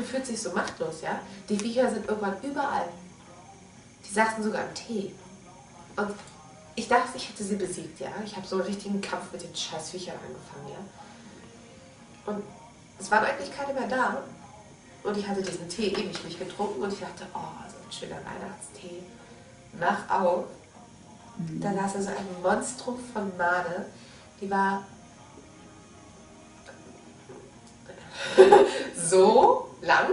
Alte fühlt sich so machtlos, ja? Die Viecher sind irgendwann überall. Die saßen sogar im Tee. Und ich dachte, ich hätte sie besiegt, ja? Ich habe so einen richtigen Kampf mit den scheiß Viechern angefangen, ja? Und es waren eigentlich keine mehr da. Und ich hatte diesen Tee ewig nicht getrunken und ich dachte, oh, so ein schöner Weihnachtstee. Mach auf. Da saß also ein Monstrum von Made, die war so lang.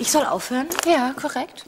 Ich soll aufhören? Ja, korrekt.